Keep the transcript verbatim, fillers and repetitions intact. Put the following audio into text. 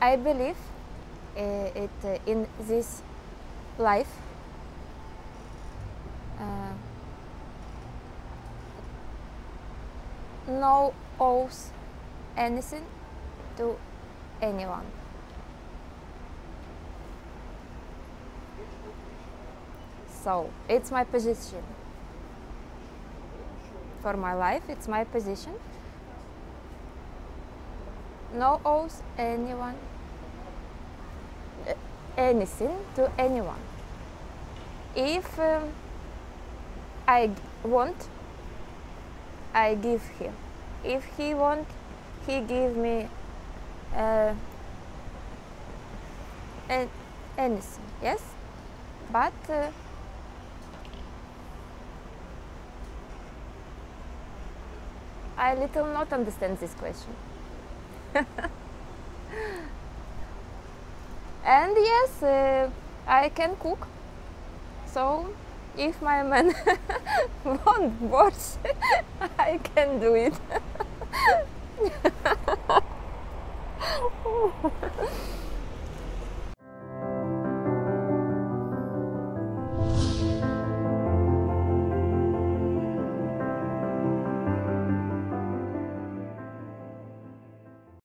I believe uh, it uh, in this life. Uh, no owes anything to anyone. So it's my position. For my life, it's my position. No owes anyone uh, anything to anyone. If um, I want, I give him. If he want, he give me uh, an anything. Yes, but uh, I little not understand this question. And yes, uh, I can cook. So if my man wants borscht, I can do it.